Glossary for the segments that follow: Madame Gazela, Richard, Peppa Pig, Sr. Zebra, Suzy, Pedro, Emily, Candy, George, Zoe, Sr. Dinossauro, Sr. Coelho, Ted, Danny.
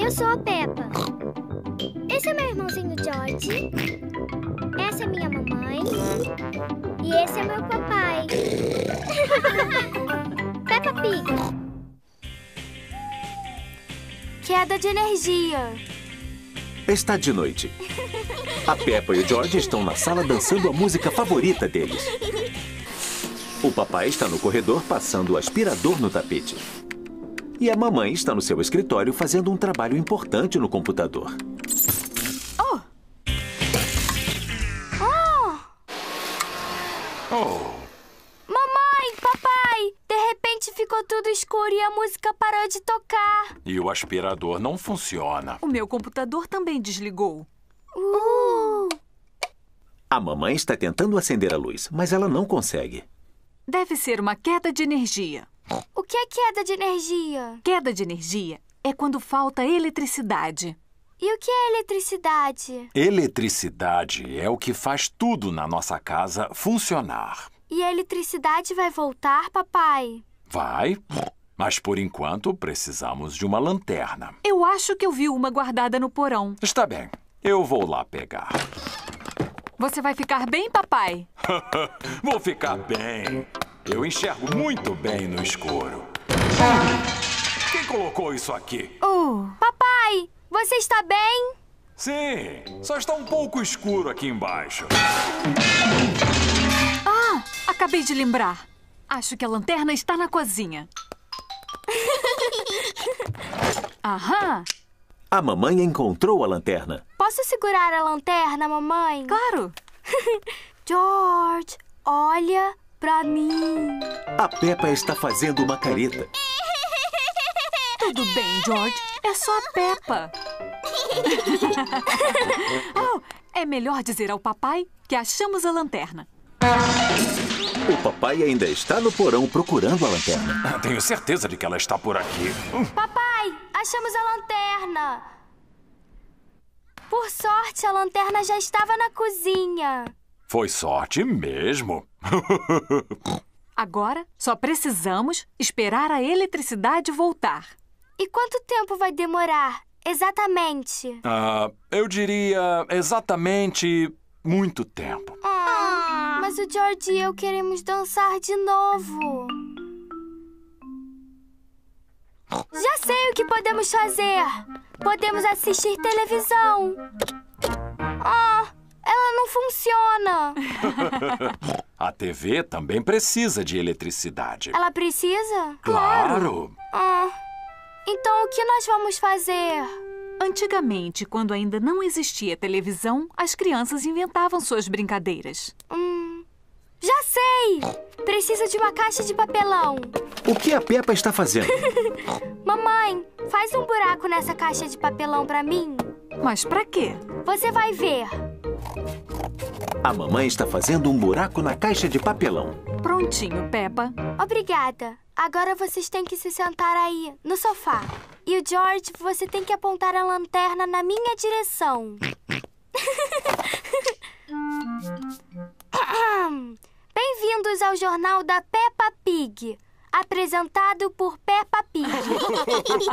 Eu sou a Peppa. Esse é meu irmãozinho George. Essa é minha mamãe. E esse é meu papai. Peppa Pig. Queda de energia. Está de noite. A Peppa e o George estão na sala dançando a música favorita deles. O papai está no corredor passando o aspirador no tapete. E a mamãe está no seu escritório fazendo um trabalho importante no computador. Oh! Oh! Oh! Mamãe, papai! De repente ficou tudo escuro e a música parou de tocar. E o aspirador não funciona. O meu computador também desligou. A mamãe está tentando acender a luz, mas ela não consegue. Deve ser uma queda de energia. O que é queda de energia? Queda de energia é quando falta eletricidade. E o que é eletricidade? Eletricidade é o que faz tudo na nossa casa funcionar. E a eletricidade vai voltar, papai? Vai, mas por enquanto precisamos de uma lanterna. Eu acho que eu vi uma guardada no porão. Está bem, eu vou lá pegar. Você vai ficar bem, papai? Vou ficar bem. Eu enxergo muito bem no escuro. Quem colocou isso aqui? Papai, você está bem? Sim, só está um pouco escuro aqui embaixo. Ah, acabei de lembrar. Acho que a lanterna está na cozinha. Aham. A mamãe encontrou a lanterna. Posso segurar a lanterna, mamãe? Claro. George, olha... pra mim. A Peppa está fazendo uma careta. Tudo bem, George. É só a Peppa. É melhor dizer ao papai que achamos a lanterna. O papai ainda está no porão procurando a lanterna. Tenho certeza de que ela está por aqui. Papai, achamos a lanterna. Por sorte, a lanterna já estava na cozinha. Foi sorte mesmo. Agora, só precisamos esperar a eletricidade voltar. E quanto tempo vai demorar, exatamente? Eu diria exatamente muito tempo. Mas o George e eu queremos dançar de novo. Já sei o que podemos fazer. Podemos assistir televisão. Ela não funciona. A TV também precisa de eletricidade. Ela precisa? Claro. Então, o que nós vamos fazer? Antigamente, quando ainda não existia televisão, as crianças inventavam suas brincadeiras. Já sei! Precisa de uma caixa de papelão. O que a Peppa está fazendo? Mamãe, faz um buraco nessa caixa de papelão pra mim. Mas pra quê? Você vai ver. A mamãe está fazendo um buraco na caixa de papelão. Prontinho, Peppa. Obrigada. Agora vocês têm que se sentar aí, no sofá. E o George, você tem que apontar a lanterna na minha direção. Bem-vindos ao Jornal da Peppa Pig. Apresentado por Peppa Pig.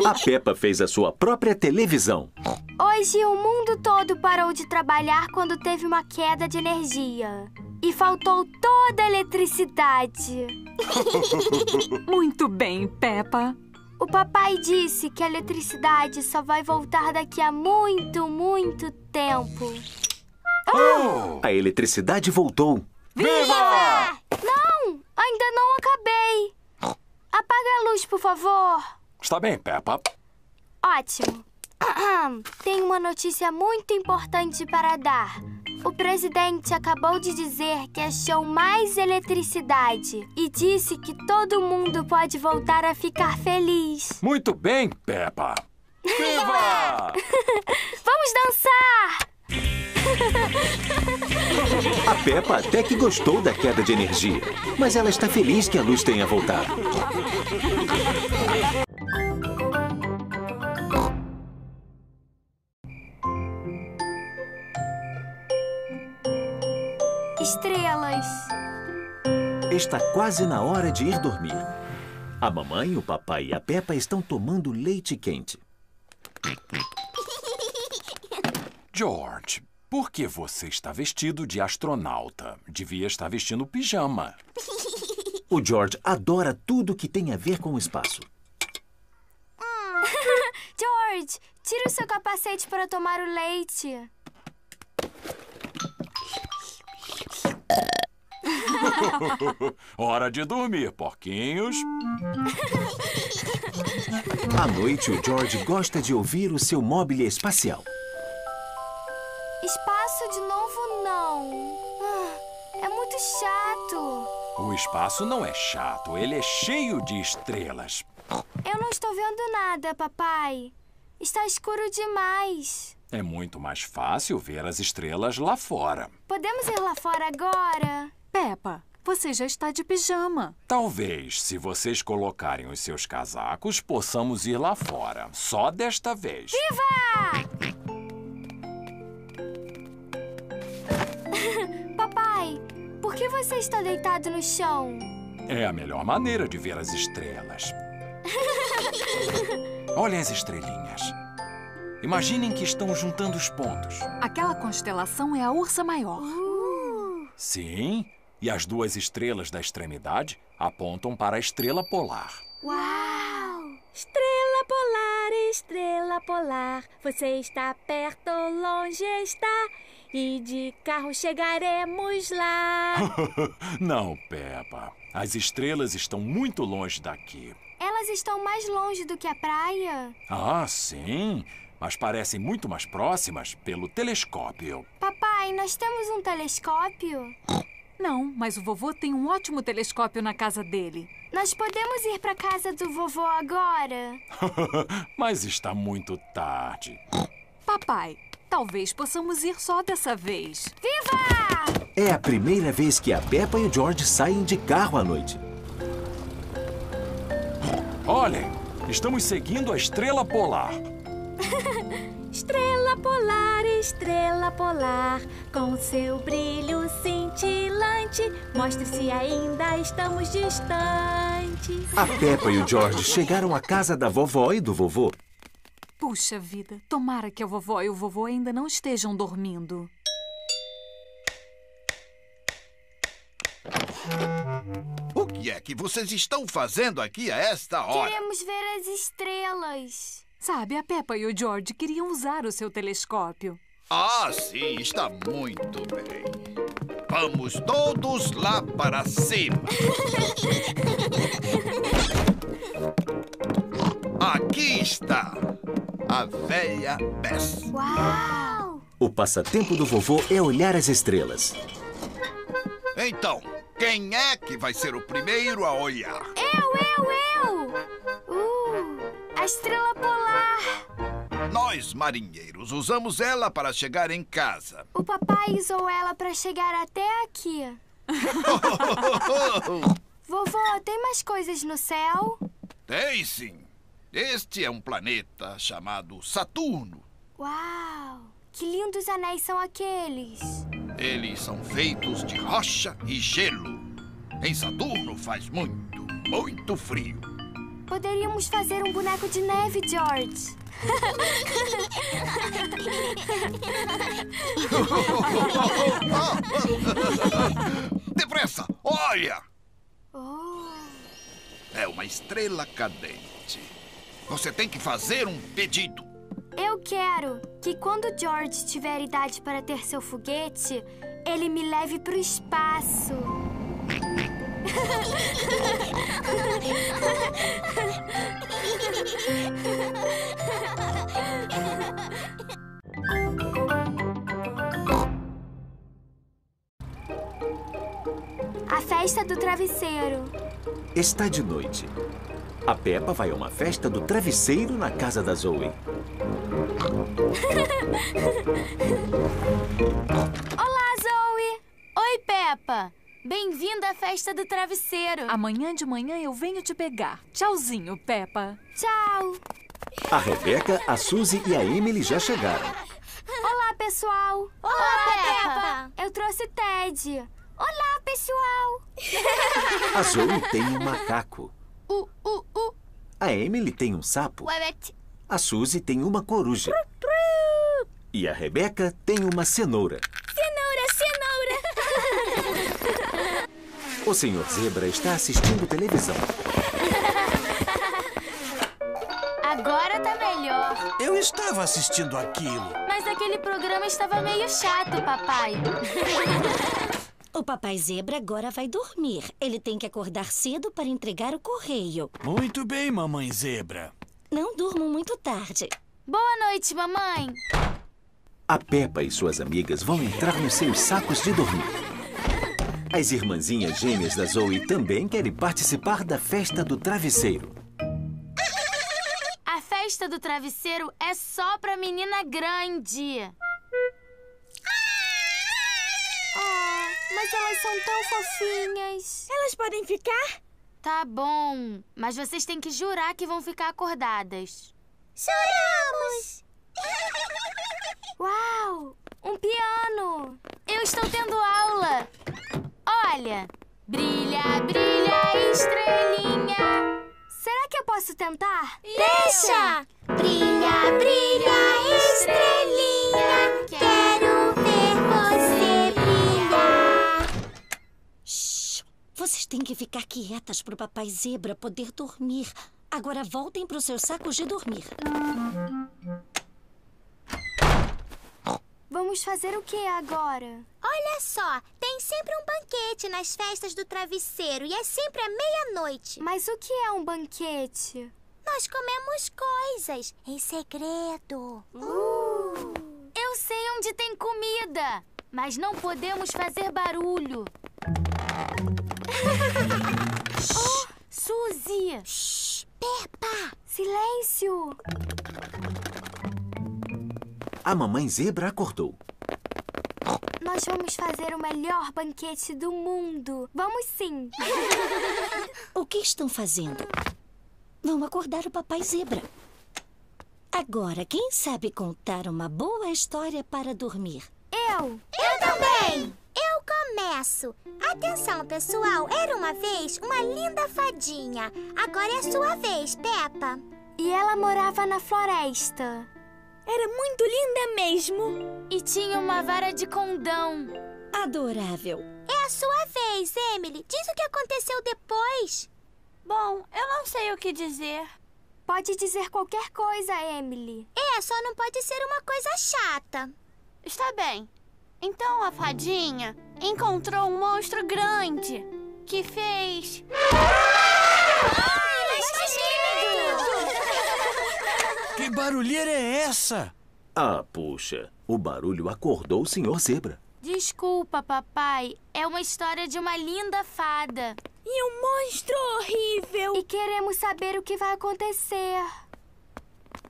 A Peppa fez a sua própria televisão. Hoje, o mundo todo parou de trabalhar quando teve uma queda de energia. E faltou toda a eletricidade. Muito bem, Peppa. O papai disse que a eletricidade só vai voltar daqui a muito, muito tempo. A eletricidade voltou. Viva! Não, ainda não acabei. Apaga a luz, por favor. Está bem, Peppa. Ótimo. Tem uma notícia muito importante para dar. O presidente acabou de dizer que achou mais eletricidade e disse que todo mundo pode voltar a ficar feliz. Muito bem, Peppa. Viva! Vamos dançar! A Peppa até que gostou da queda de energia, mas ela está feliz que a luz tenha voltado. Estrelas. Está quase na hora de ir dormir. A mamãe, o papai e a Peppa estão tomando leite quente. George, por que você está vestido de astronauta? Devia estar vestindo pijama. O George adora tudo que tem a ver com o espaço. George, tira o seu capacete para tomar o leite. Hora de dormir, porquinhos. À noite, o George gosta de ouvir o seu mobile espacial. Espaço de novo, não. É muito chato. O espaço não é chato, ele é cheio de estrelas. Eu não estou vendo nada, papai. Está escuro demais. É muito mais fácil ver as estrelas lá fora. Podemos ir lá fora agora? Peppa, você já está de pijama. Talvez, se vocês colocarem os seus casacos, possamos ir lá fora. Só desta vez. Viva! Papai, por que você está deitado no chão? É a melhor maneira de ver as estrelas. Olhem as estrelinhas. Imaginem que estão juntando os pontos. Aquela constelação é a Ursa Maior. Sim. E as duas estrelas da extremidade apontam para a estrela polar. Uau! Estrela polar, você está perto ou longe está, e de carro chegaremos lá. Não, Peppa. As estrelas estão muito longe daqui. Elas estão mais longe do que a praia? Ah, sim. Mas parecem muito mais próximas pelo telescópio. Papai, nós temos um telescópio? Não, mas o vovô tem um ótimo telescópio na casa dele. Nós podemos ir para casa do vovô agora? Mas está muito tarde. Papai, talvez possamos ir só dessa vez. Viva! É a primeira vez que a Peppa e o George saem de carro à noite. Olhem, estamos seguindo a estrela polar. Estrela polar, com seu brilho cintilante, mostre se ainda estamos distantes. A Peppa e o George chegaram à casa da vovó e do vovô. Puxa vida, tomara que a vovó e o vovô ainda não estejam dormindo. O que é que vocês estão fazendo aqui a esta hora? Queremos ver as estrelas. Sabe, a Peppa e o George queriam usar o seu telescópio. Ah, sim, está muito bem. Vamos todos lá para cima. Aqui está a velha Bess. Uau! O passatempo do vovô é olhar as estrelas. Então, quem é que vai ser o primeiro a olhar? Eu! A estrela polar! Nós, marinheiros, usamos ela para chegar em casa. O papai usou ela para chegar até aqui. Vovô, tem mais coisas no céu? Tem, sim. Este é um planeta chamado Saturno. Uau! Que lindos anéis são aqueles! Eles são feitos de rocha e gelo. Em Saturno faz muito, muito frio. Poderíamos fazer um boneco de neve, George. Depressa, olha! Oh. É uma estrela cadente. Você tem que fazer um pedido. Eu quero que quando George tiver idade para ter seu foguete, ele me leve para o espaço. A festa do travesseiro. Está de noite. A Peppa vai a uma festa do travesseiro na casa da Zoe. Olá, Zoe! Oi, Peppa! Bem-vinda à festa do travesseiro. Amanhã de manhã eu venho te pegar. Tchauzinho, Peppa. Tchau. A Rebecca, a Suzy e a Emily já chegaram. Olá, pessoal. Olá, Peppa. Eu trouxe Ted. Olá, pessoal! A Zoe tem um macaco. A Emily tem um sapo. A Suzy tem uma coruja. E a Rebecca tem uma cenoura. Cenoura! O Sr. Zebra está assistindo televisão. Agora tá melhor. Eu estava assistindo aquilo. Mas aquele programa estava meio chato, papai. O papai Zebra agora vai dormir. Ele tem que acordar cedo para entregar o correio. Muito bem, mamãe Zebra. Não durmo muito tarde. Boa noite, mamãe. A Peppa e suas amigas vão entrar nos seus sacos de dormir. As irmãzinhas gêmeas da Zoe também querem participar da festa do travesseiro. A festa do travesseiro é só pra menina grande. Mas elas são tão fofinhas. Elas podem ficar? Tá bom, mas vocês têm que jurar que vão ficar acordadas. Juramos! Uau! Um piano! Eu estou tendo aula! Olha! Brilha, brilha, estrelinha! Será que eu posso tentar? Deixa! Brilha, brilha, estrelinha! Quero ver você brilhar! Shhh! Vocês têm que ficar quietas para o papai Zebra poder dormir. Agora voltem para os seus sacos de dormir. Vamos fazer o que agora? Olha só, tem sempre um banquete nas festas do travesseiro e é sempre à meia-noite. Mas o que é um banquete? Nós comemos coisas em segredo. Eu sei onde tem comida, mas não podemos fazer barulho. Oh, Suzy! Shhh, Peppa! Silêncio! A mamãe Zebra acordou. Nós vamos fazer o melhor banquete do mundo. Vamos sim. O que estão fazendo? Vão acordar o papai Zebra. Agora, quem sabe contar uma boa história para dormir? Eu também! Eu começo. Atenção, pessoal. Era uma vez uma linda fadinha. Agora é a sua vez, Peppa. E ela morava na floresta. Era muito linda mesmo. E tinha uma vara de condão. Adorável. É a sua vez, Emily. Diz o que aconteceu depois. Bom, eu não sei o que dizer. Pode dizer qualquer coisa, Emily. É, só não pode ser uma coisa chata. Está bem. Então a fadinha encontrou um monstro grande que fez... Que barulheira é essa? Ah, puxa. O barulho acordou o Sr. Zebra. Desculpa, papai. É uma história de uma linda fada. E um monstro horrível. E queremos saber o que vai acontecer.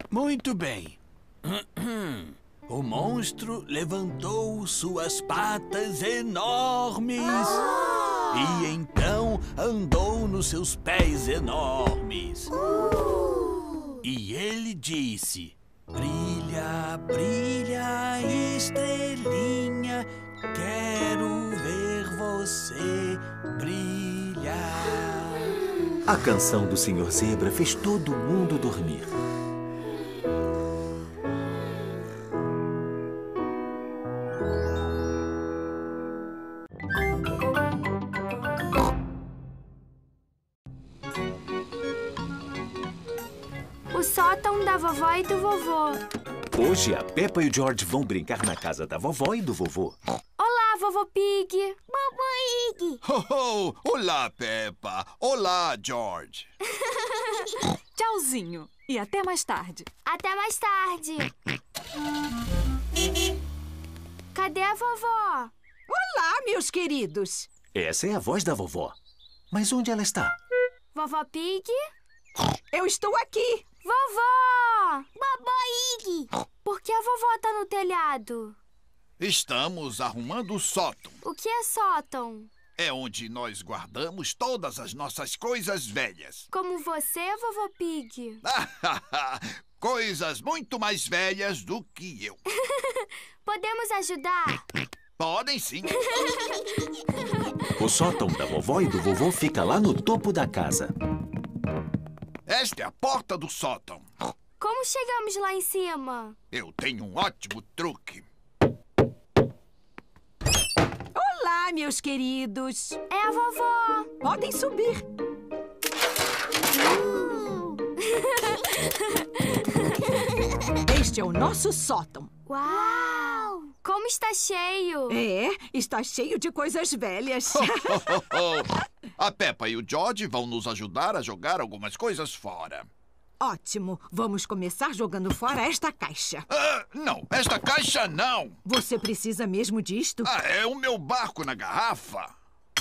Muito bem. O monstro levantou suas patas enormes. E então andou nos seus pés enormes. E ele disse: brilha, brilha, estrelinha, quero ver você brilhar. A canção do Sr. Zebra fez todo mundo dormir. E do vovô. Hoje a Peppa e o George vão brincar na casa da vovó e do vovô. Olá, vovô Pig. Mamãe Pig. Olá, Peppa. Olá, George. Tchauzinho. E até mais tarde. Até mais tarde. Cadê a vovó? Olá, meus queridos. Essa é a voz da vovó. Mas onde ela está? Vovó Pig? Eu estou aqui. Vovó! Babó Ig! Por que a vovó tá no telhado? Estamos arrumando o sótão. O que é sótão? É onde nós guardamos todas as nossas coisas velhas. Como você, vovô Pig? Coisas muito mais velhas do que eu. Podemos ajudar? Podem sim. O sótão da vovó e do vovô fica lá no topo da casa. Esta é a porta do sótão. Como chegamos lá em cima? Eu tenho um ótimo truque. Olá, meus queridos. É a vovó. Podem subir. Este é o nosso sótão. Uau! Como está cheio. É, está cheio de coisas velhas. A Peppa e o George vão nos ajudar a jogar algumas coisas fora. Ótimo. Vamos começar jogando fora esta caixa. Não, esta caixa não. Você precisa mesmo disto? É o meu barco na garrafa.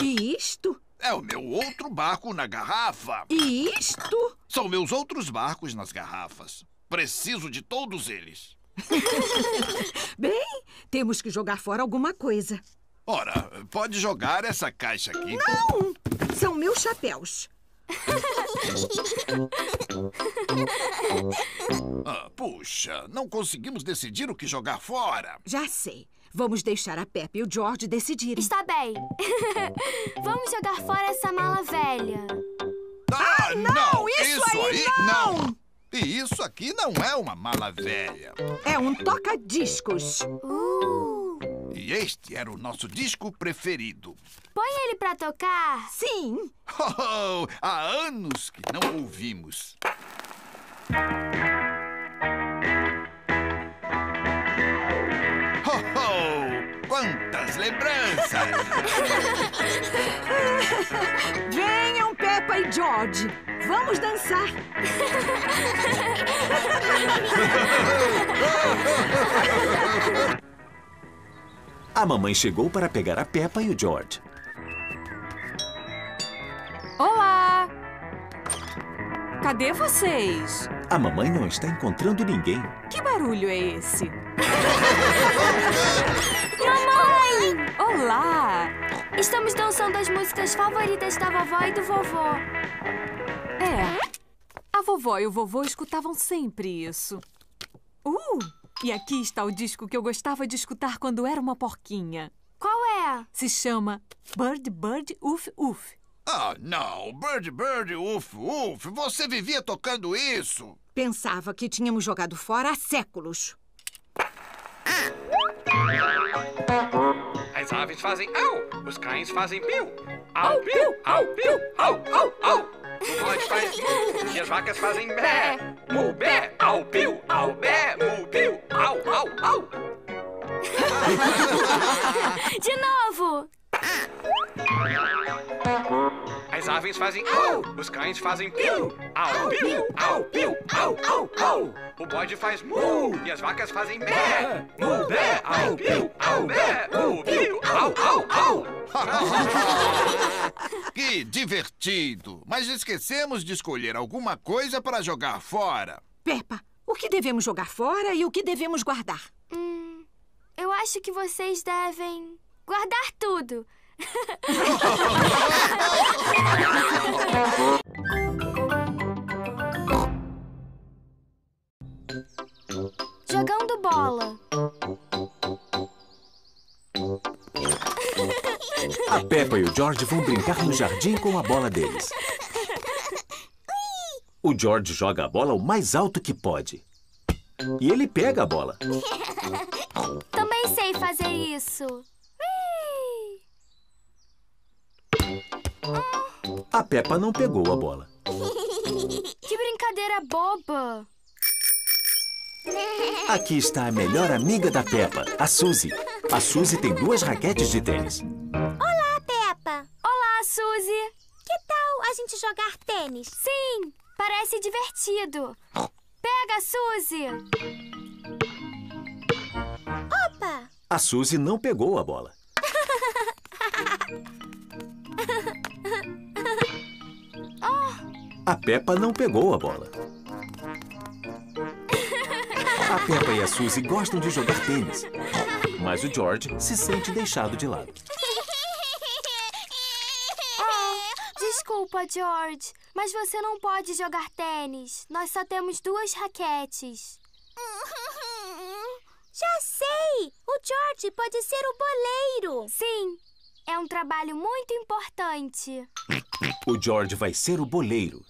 E isto? É o meu outro barco na garrafa. E isto? São meus outros barcos nas garrafas. Preciso de todos eles. Bem, temos que jogar fora alguma coisa. Ora, pode jogar essa caixa aqui. Não! São meus chapéus. Puxa, não conseguimos decidir o que jogar fora. Já sei. Vamos deixar a Peppa e o George decidirem. Está bem. Vamos jogar fora essa mala velha. Não! Isso aí não! E isso aqui não é uma mala velha. É um toca-discos. E este era o nosso disco preferido. Põe ele pra tocar. Sim. Há anos que não ouvimos. Quantas lembranças! Venham, Peppa e George. Vamos dançar. A mamãe chegou para pegar a Peppa e o George. Olá! Cadê vocês? A mamãe não está encontrando ninguém. Que barulho é esse? Mamãe! Olá! Estamos dançando as músicas favoritas da vovó e do vovô. É. A vovó e o vovô escutavam sempre isso. E aqui está o disco que eu gostava de escutar quando era uma porquinha. Qual é? Se chama Bird Bird Uf Uf. Não. Bird Bird Uf Uf. Você vivia tocando isso. Pensava que tínhamos jogado fora há séculos. As aves fazem au, os cães fazem piu. Au, piu, au, piu, au, au, au. O bode faz mu, e as vacas fazem bé. Mu, bé, au, piu, au, bé, mu, piu, au, au, au. De novo. As aves fazem au, os cães fazem piu. Au, piu, au, piu, au, au, au. O bode faz mu, e as vacas fazem bé. Mu, bé, au, piu, au, bé, mu, piu, au, au, au. Que divertido! Mas esquecemos de escolher alguma coisa para jogar fora. Peppa, o que devemos jogar fora e o que devemos guardar? Eu acho que vocês devem guardar tudo. Jogando bola. A Peppa e o George vão brincar no jardim com a bola deles. O George joga a bola o mais alto que pode. E ele pega a bola. Também sei fazer isso. A Peppa não pegou a bola. Que brincadeira boba! Aqui está a melhor amiga da Peppa, a Suzy. A Suzy tem 2 raquetes de tênis. Olá, Peppa! Olá, Suzy! Que tal a gente jogar tênis? Sim! Parece divertido! Pega, Suzy! Opa! A Suzy não pegou a bola. A Peppa não pegou a bola. A Peppa e a Suzy gostam de jogar tênis, mas o George se sente deixado de lado. Desculpa, George, mas você não pode jogar tênis. Nós só temos 2 raquetes. Já sei! O George pode ser o boleiro. Sim, é um trabalho muito importante. O George vai ser o boleiro.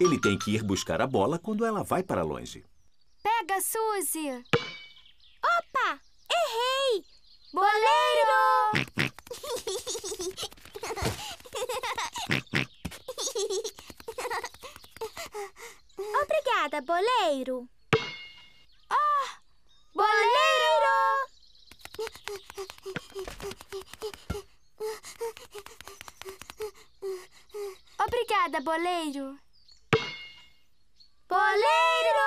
Ele tem que ir buscar a bola quando ela vai para longe. Pega, Suzy! Opa! Errei! Boleiro! Obrigada, boleiro! Oh! Boleiro! Obrigada, boleiro! Boleiro!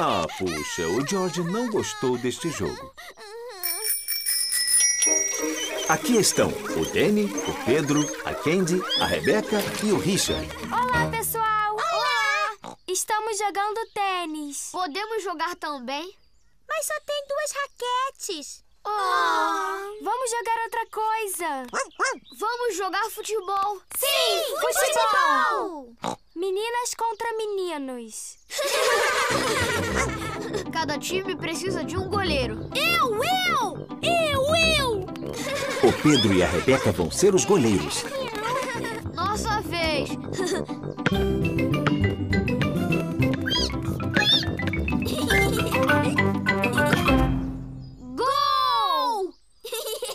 Ah, puxa, o George não gostou deste jogo. Aqui estão o Danny, o Pedro, a Candy, a Rebecca e o Richard. Olá, pessoal! Olá! Estamos jogando tênis. Podemos jogar também? Mas só tem 2 raquetes. Oh. Vamos jogar outra coisa. Vamos jogar futebol. Sim, futebol! Meninas contra meninos. Cada time precisa de um goleiro. Eu! O Pedro e a Rebecca vão ser os goleiros. Nossa vez.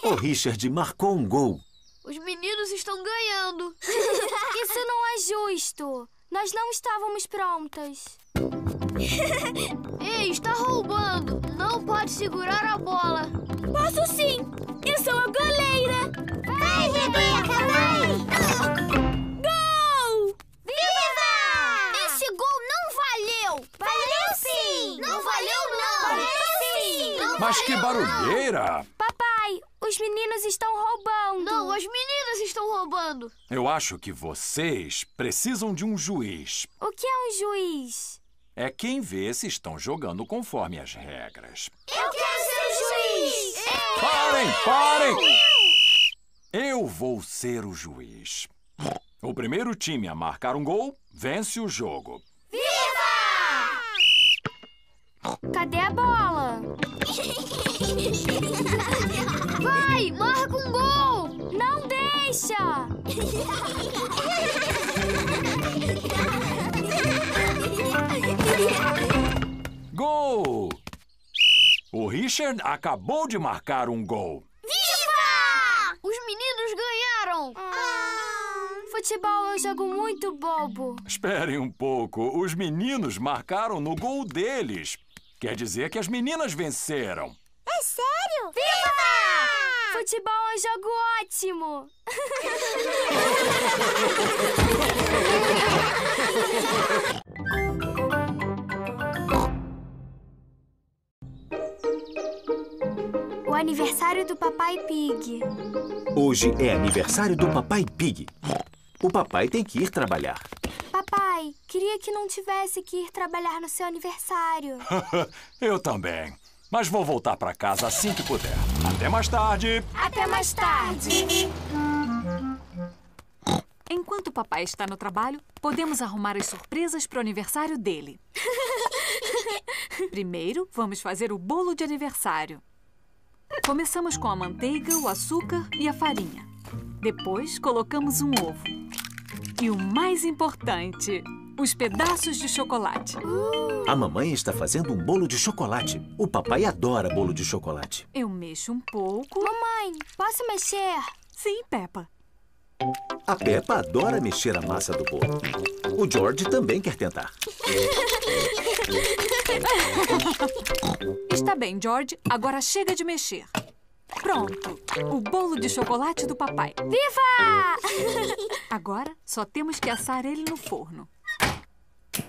O Richard marcou um gol. Os meninos estão ganhando. Isso não é justo. Nós não estávamos prontas. Ei, está roubando. Não pode segurar a bola. Posso sim. Eu sou a goleira. Vai, Rebecca, vai! Gol! Viva! Esse gol não valeu. Valeu sim. Não valeu não. Valeu sim. Não Mas valeu, que barulheira. Não. Os meninos estão roubando. Não, os meninos estão roubando. Eu acho que vocês precisam de um juiz. O que é um juiz? É quem vê se estão jogando conforme as regras. Eu quero ser o juiz! Parem! Eu vou ser o juiz. O primeiro time a marcar um gol vence o jogo. Viva! Cadê a bola? Vai, marca um gol! Não deixa! Gol! O Richard acabou de marcar um gol. Viva! Os meninos ganharam! Futebol é um jogo muito bobo. Esperem um pouco. Os meninos marcaram no gol deles. Quer dizer que as meninas venceram. É sério? Viva! Futebol é um jogo ótimo! O aniversário do Papai Pig. Hoje é aniversário do Papai Pig. O papai tem que ir trabalhar. Papai, queria que não tivesse que ir trabalhar no seu aniversário. Eu também. Mas vou voltar pra casa assim que puder. Até mais tarde! Até mais tarde! Enquanto o papai está no trabalho, podemos arrumar as surpresas pro aniversário dele. Primeiro, vamos fazer o bolo de aniversário. Começamos com a manteiga, o açúcar e a farinha. Depois, colocamos um ovo. E o mais importante... os pedaços de chocolate. A mamãe está fazendo um bolo de chocolate. O papai adora bolo de chocolate. Eu mexo um pouco. Mamãe, posso mexer? Sim, Peppa. A Peppa adora mexer a massa do bolo. O George também quer tentar. Está bem, George. Agora chega de mexer. Pronto! O bolo de chocolate do papai. Viva! Agora só temos que assar ele no forno.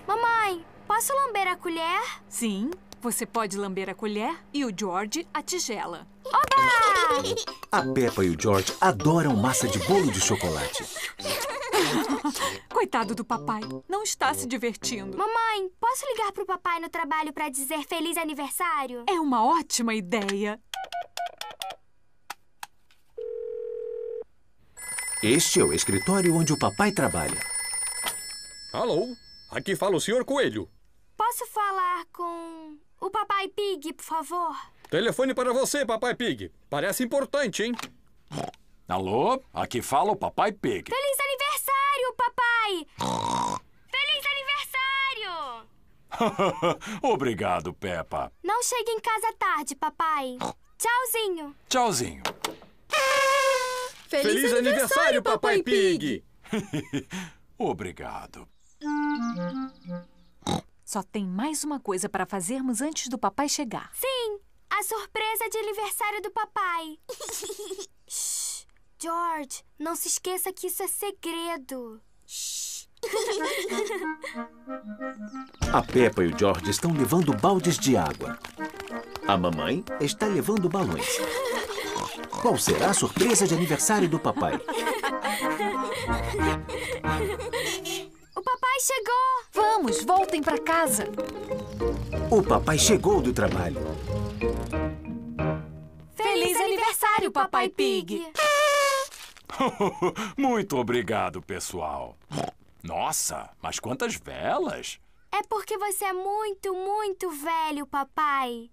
Mamãe, posso lamber a colher? Sim, você pode lamber a colher e o George a tigela. Oba! A Peppa e o George adoram massa de bolo de chocolate. Coitado do papai, não está se divertindo. Mamãe, posso ligar pro papai no trabalho para dizer feliz aniversário? É uma ótima ideia. Este é o escritório onde o papai trabalha. Alô? Aqui fala o Sr. Coelho. Posso Posso falar com o Papai Pig, por favor? Telefone para você, Papai Pig. Parece importante, hein? Alô? Aqui fala o Papai Pig. Feliz aniversário, papai! Feliz aniversário! Obrigado, Peppa. Não chegue em casa tarde, papai. Tchauzinho. Tchauzinho. Feliz aniversário, Papai Pig! Obrigado. Só tem mais uma coisa para fazermos antes do papai chegar. Sim, a surpresa de aniversário do papai. Shhh, George, não se esqueça que isso é segredo. A Peppa e o George estão levando baldes de água. A mamãe está levando balões. Qual será a surpresa de aniversário do papai? O papai chegou! Vamos, voltem para casa! O papai chegou do trabalho. Feliz aniversário, Papai Pig! Muito obrigado, pessoal! Nossa, mas quantas velas! É porque você é muito velho, papai.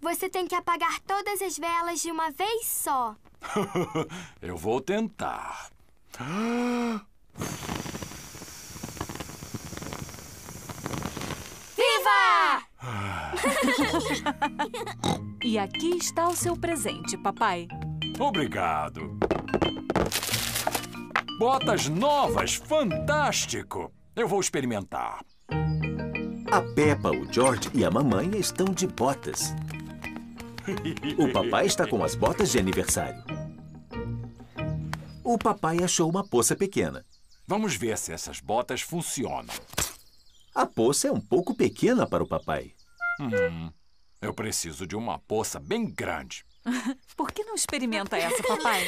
Você tem que apagar todas as velas de uma vez só. Eu vou tentar. Viva! E aqui está o seu presente, papai. Obrigado. Botas novas, fantástico! Eu vou experimentar. A Peppa, o George e a mamãe estão de botas. O papai está com as botas de aniversário. O papai achou uma poça pequena. Vamos ver se essas botas funcionam. A poça é um pouco pequena para o papai. Eu preciso de uma poça bem grande. Por que não experimenta essa, papai?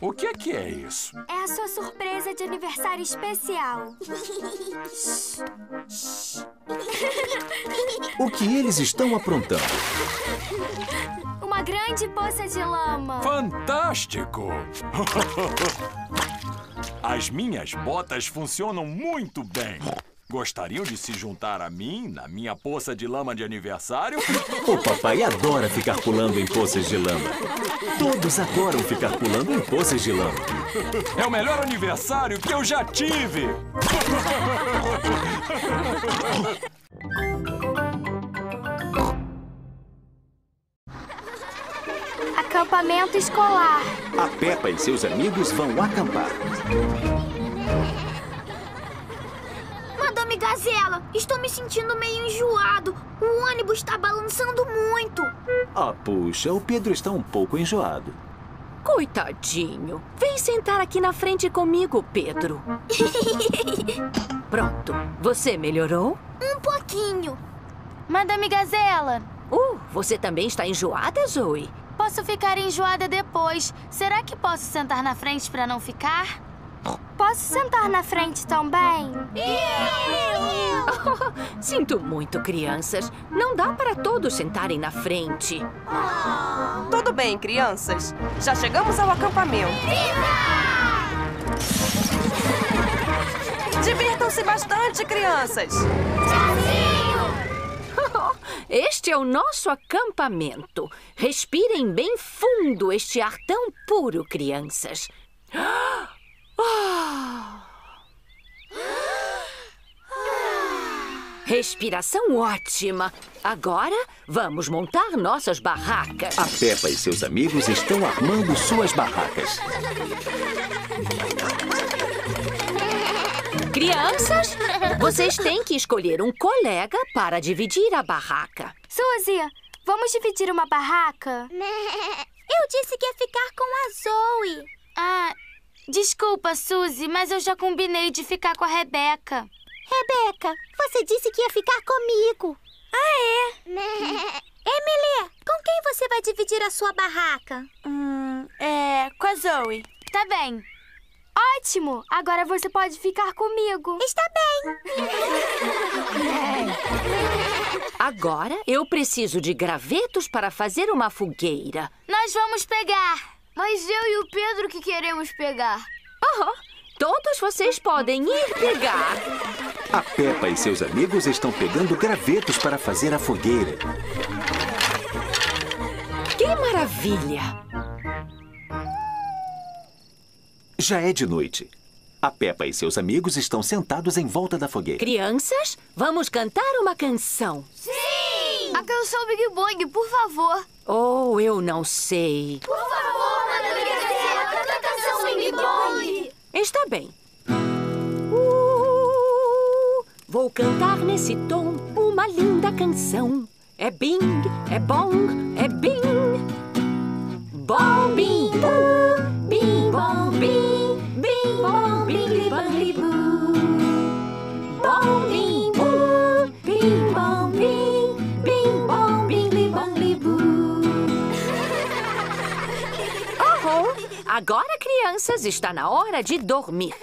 O que é isso? É a sua surpresa de aniversário especial. O que eles estão aprontando? Uma grande poça de lama. Fantástico! As minhas botas funcionam muito bem. Gostariam de se juntar a mim na minha poça de lama de aniversário? O papai adora ficar pulando em poças de lama. Todos adoram ficar pulando em poças de lama. É o melhor aniversário que eu já tive! Acampamento escolar. A Peppa e seus amigos vão acampar. Madame Gazela, estou me sentindo meio enjoado. O ônibus está balançando muito. Ah, puxa, o Pedro está um pouco enjoado. Coitadinho. Vem sentar aqui na frente comigo, Pedro. Pronto. Você melhorou? Um pouquinho. Madame Gazela. Você também está enjoada, Zoe? Posso ficar enjoada depois. Será que posso sentar na frente para não ficar? Posso sentar na frente também? Sinto muito, crianças. Não dá para todos sentarem na frente. Tudo bem, crianças. Já chegamos ao acampamento. Viva! Divirtam-se bastante, crianças. Tchauzinho! Este é o nosso acampamento. Respirem bem fundo este ar tão puro, crianças. Respiração ótima. Agora, vamos montar nossas barracas. A Peppa e seus amigos estão armando suas barracas. Crianças, vocês têm que escolher um colega para dividir a barraca. Suzy, vamos dividir uma barraca? Eu disse que ia ficar com a Zoe. Desculpa, Suzy, mas eu já combinei de ficar com a Rebecca. Rebecca, você disse que ia ficar comigo. É? Emily, com quem você vai dividir a sua barraca? Com a Zoe. Tá bem. Ótimo! Agora você pode ficar comigo. Está bem. Agora eu preciso de gravetos para fazer uma fogueira. Nós vamos pegar. Mas eu e o Pedro que queremos pegar. Todos vocês podem ir pegar. A Peppa e seus amigos estão pegando gravetos para fazer a fogueira. Que maravilha! Já é de noite. A Peppa e seus amigos estão sentados em volta da fogueira. Crianças, vamos cantar uma canção. Sim! A canção Big Bang, por favor. Oh, eu não sei. Por favor, Madame Gazela, canta a canção Big Bang. Está bem. Vou cantar nesse tom uma linda canção. É bing, é bong, é bing. Bom, bing, boo, bing, bom, bing, bing, bom, bing, bang, boo. Bom, bing, boo, bing, bom, bing, bing, bom, bing, bang, boo. Oh, oh! Agora, crianças, está na hora de dormir.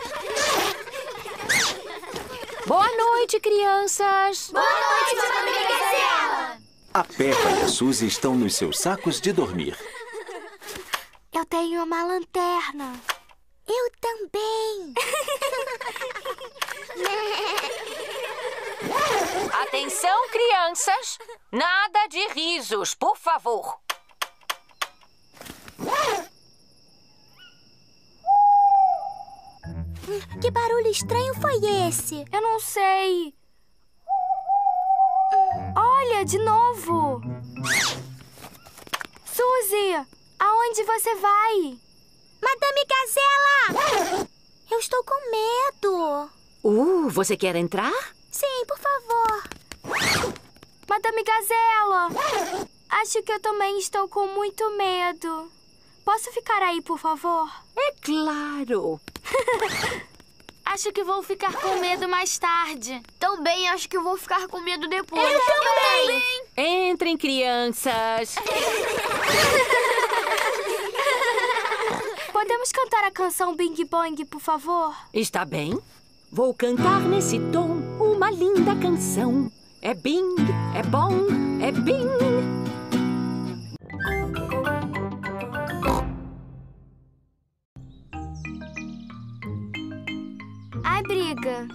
Boa noite, crianças! Boa noite, Madame Gazela! A Peppa e a Suzy estão nos seus sacos de dormir. Eu tenho uma lanterna. Eu também! Atenção, crianças! Nada de risos, por favor! Que barulho estranho foi esse? Eu não sei. Olha, de novo. Suzy, aonde você vai? Madame Gazela! Eu estou com medo. Você quer entrar? Sim, por favor. Madame Gazela, acho que eu também estou com muito medo. Posso ficar aí, por favor? É claro. Acho que vou ficar com medo mais tarde. Também acho que vou ficar com medo depois. Eu também! Entrem, crianças. Podemos cantar a canção Bing Bong, por favor? Está bem. Vou cantar nesse tom uma linda canção. É bing, é bom, é bing. Ai, briga.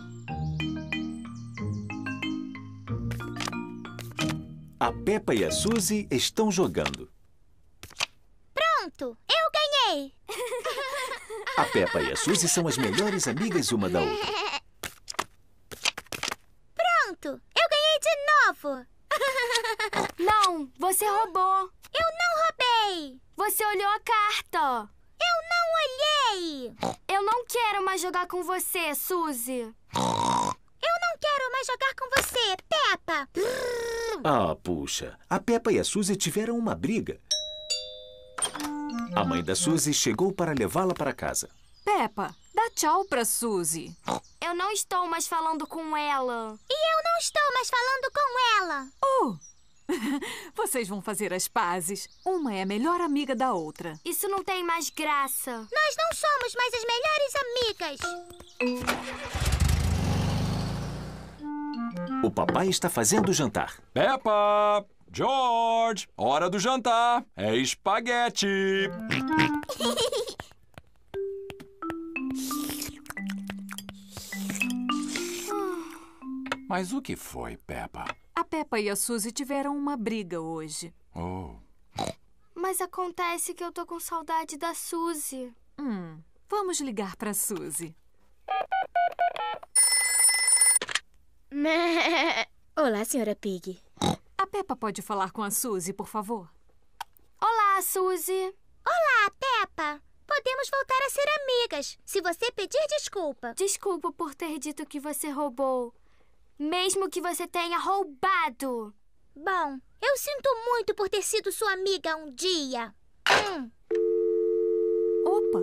A Peppa e a Suzy estão jogando. Pronto, eu ganhei. A Peppa e a Suzy são as melhores amigas uma da outra. Pronto, eu ganhei de novo. Não, você roubou. Eu não roubei. Você olhou a carta. Eu não olhei! Eu não quero mais jogar com você, Suzy. Eu não quero mais jogar com você, Peppa. Ah, puxa. A Peppa e a Suzy tiveram uma briga. A mãe da Suzy chegou para levá-la para casa. Peppa, dá tchau pra Suzy. Eu não estou mais falando com ela. E eu não estou mais falando com ela. Vocês vão fazer as pazes. Uma é a melhor amiga da outra. Isso não tem mais graça. Nós não somos mais as melhores amigas. O papai está fazendo o jantar. Peppa! George! Hora do jantar! É espaguete! Mas o que foi, Peppa? A Peppa e a Suzy tiveram uma briga hoje. Mas acontece que eu tô com saudade da Suzy. Vamos ligar pra Suzy. Olá, Sra. Pig. A Peppa pode falar com a Suzy, por favor? Olá, Suzy. Olá, Peppa. Podemos voltar a ser amigas, se você pedir desculpa. Desculpa por ter dito que você roubou. Mesmo que você tenha roubado. Bom, eu sinto muito por ter sido sua amiga um dia. Opa!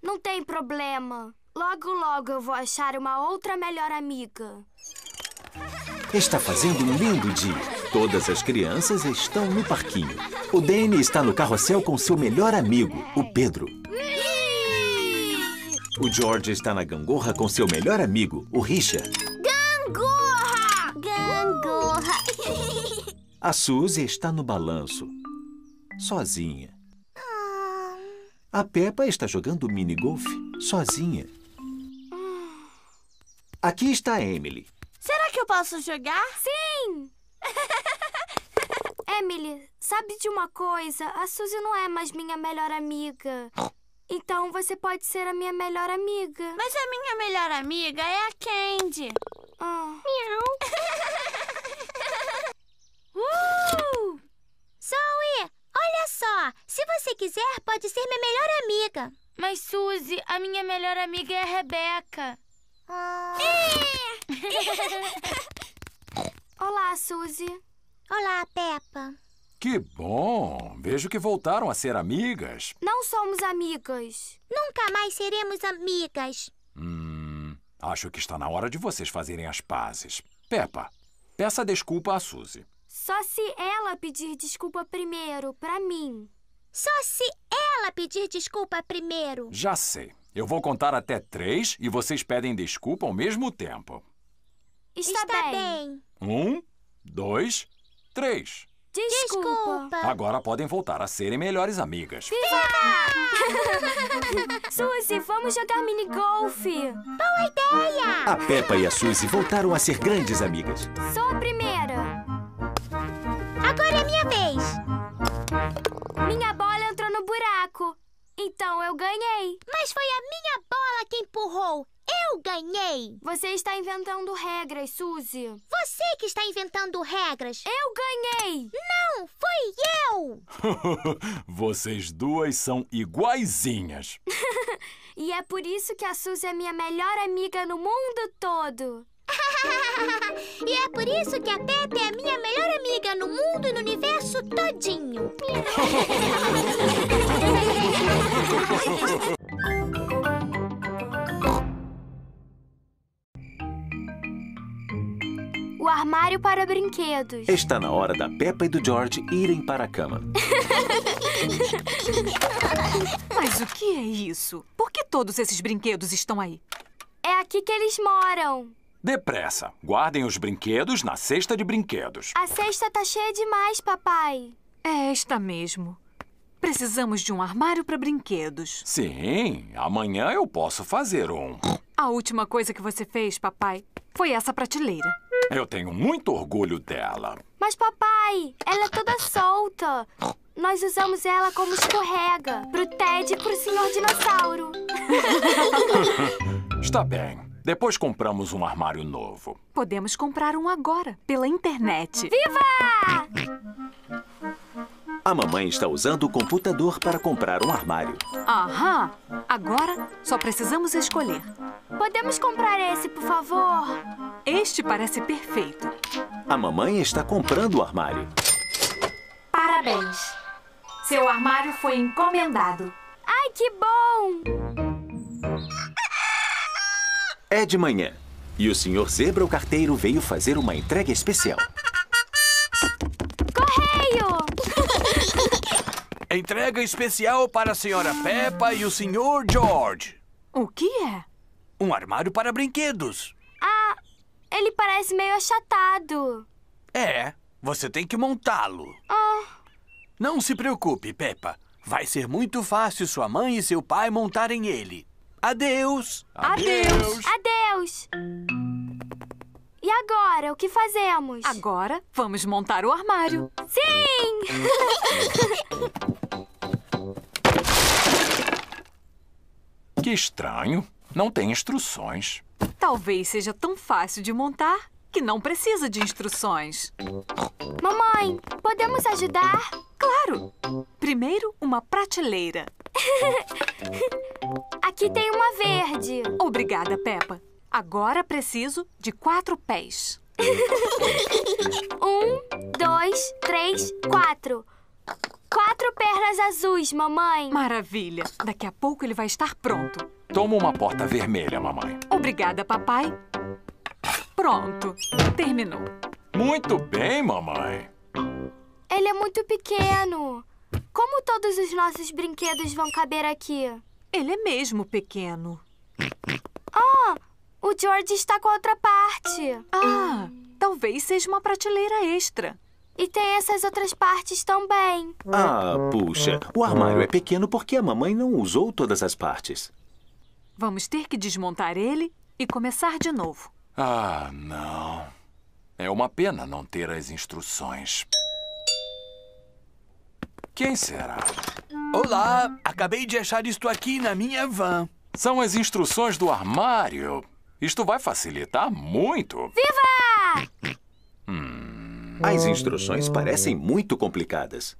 Não tem problema. Logo, logo eu vou achar uma outra melhor amiga. Está fazendo um lindo dia. Todas as crianças estão no parquinho. O Danny está no carrossel com seu melhor amigo, o Pedro. O George está na gangorra com seu melhor amigo, o Richard. Gangorra! Gangorra! A Suzy está no balanço, sozinha. A Peppa está jogando mini-golfe, sozinha. Aqui está a Emily. Será que eu posso jogar? Sim! Emily, sabe de uma coisa? A Suzy não é mais minha melhor amiga. Então você pode ser a minha melhor amiga. Mas a minha melhor amiga é a Candy. Miau. Zoe, olha só. Se você quiser, pode ser minha melhor amiga. Mas, Suzy, a minha melhor amiga é a Rebecca. Olá, Suzy. Olá, Peppa. Que bom! Vejo que voltaram a ser amigas. Não somos amigas. Nunca mais seremos amigas. Acho que está na hora de vocês fazerem as pazes. Peppa, peça desculpa à Suzy. Só se ela pedir desculpa primeiro, pra mim. Só se ela pedir desculpa primeiro. Já sei. Eu vou contar até 3 e vocês pedem desculpa ao mesmo tempo. Está bem. 1, 2, 3. Desculpa. Agora podem voltar a serem melhores amigas. Viva! Suzy, vamos jogar minigolfe. Boa ideia! A Peppa e a Suzy voltaram a ser grandes amigas. Sou a primeira. Agora é minha vez. Minha bola entrou no buraco. Então eu ganhei. Mas foi a minha bola que empurrou. Eu ganhei! Você está inventando regras, Suzy. Você que está inventando regras. Eu ganhei! Não, fui eu! Vocês duas são iguaizinhas. E é por isso que a Suzy é minha melhor amiga no mundo todo. E é por isso que a Peppa é a minha melhor amiga no mundo e no universo todinho. O armário para brinquedos. Está na hora da Peppa e do George irem para a cama. Mas o que é isso? Por que todos esses brinquedos estão aí? É aqui que eles moram. Depressa, guardem os brinquedos na cesta de brinquedos. A cesta tá cheia demais, papai. É esta mesmo. Precisamos de um armário para brinquedos. Sim, amanhã eu posso fazer um. A última coisa que você fez, papai, foi essa prateleira. Eu tenho muito orgulho dela. Mas, papai, ela é toda solta. Nós usamos ela como escorrega pro Ted e pro Sr. Dinossauro. Está bem. Depois compramos um armário novo. Podemos comprar um agora, pela internet. Viva! A mamãe está usando o computador para comprar um armário. Aham! Agora só precisamos escolher. Podemos comprar esse, por favor? Este parece perfeito. A mamãe está comprando o armário. Parabéns! Seu armário foi encomendado. Ai, que bom! É de manhã, e o Sr. Zebra, o carteiro, veio fazer uma entrega especial. Correio! Entrega especial para a Sra. Peppa e o Sr. George. O que é? Um armário para brinquedos. Ah, ele parece meio achatado. É, você tem que montá-lo. Não se preocupe, Peppa. Vai ser muito fácil sua mãe e seu pai montarem ele. Adeus. Adeus! Adeus! Adeus! E agora, o que fazemos? Agora, vamos montar o armário. Sim! Que estranho. Não tem instruções. Talvez seja tão fácil de montar que não precisa de instruções. Mamãe, podemos ajudar? Claro! Primeiro, uma prateleira. Aqui tem uma verde. Obrigada, Peppa. Agora preciso de 4 pés. 1, 2, 3, 4. 4 pernas azuis, mamãe. Maravilha. Daqui a pouco ele vai estar pronto. Toma uma porta vermelha, mamãe. Obrigada, papai. Pronto. Terminou. Muito bem, mamãe. Ele é muito pequeno. Como todos os nossos brinquedos vão caber aqui? Ele é mesmo pequeno. Ah, o George está com a outra parte. Ah, talvez seja uma prateleira extra. E tem essas outras partes também. Ah, puxa, o armário é pequeno porque a mamãe não usou todas as partes. Vamos ter que desmontar ele e começar de novo. Ah, não. É uma pena não ter as instruções. Quem será? Olá, acabei de achar isto aqui na minha van. São as instruções do armário. Isto vai facilitar muito. Viva! As instruções parecem muito complicadas.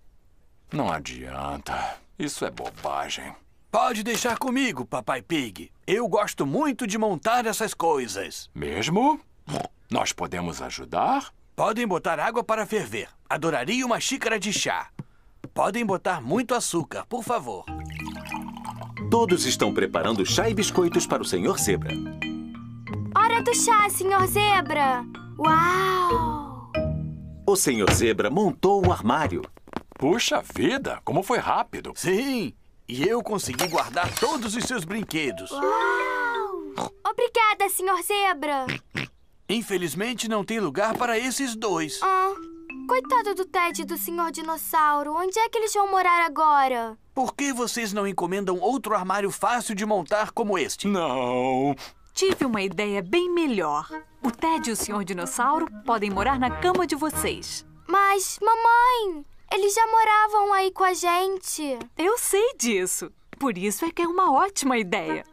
Não adianta. Isso é bobagem. Pode deixar comigo, Papai Pig. Eu gosto muito de montar essas coisas. Mesmo? Nós podemos ajudar? Podem botar água para ferver. Adoraria uma xícara de chá. Podem botar muito açúcar, por favor. Todos estão preparando chá e biscoitos para o Sr. Zebra. Hora do chá, Sr. Zebra! Uau! O Sr. Zebra montou o armário. Puxa vida, como foi rápido! Sim, e eu consegui guardar todos os seus brinquedos. Uau! Obrigada, Sr. Zebra! Infelizmente, não tem lugar para esses dois. Coitado do Ted e do Sr. Dinossauro. Onde é que eles vão morar agora? Por que vocês não encomendam outro armário fácil de montar como este? Não! Tive uma ideia bem melhor. O Ted e o Sr. Dinossauro podem morar na cama de vocês. Mas, mamãe, eles já moravam aí com a gente. Eu sei disso. Por isso é que é uma ótima ideia.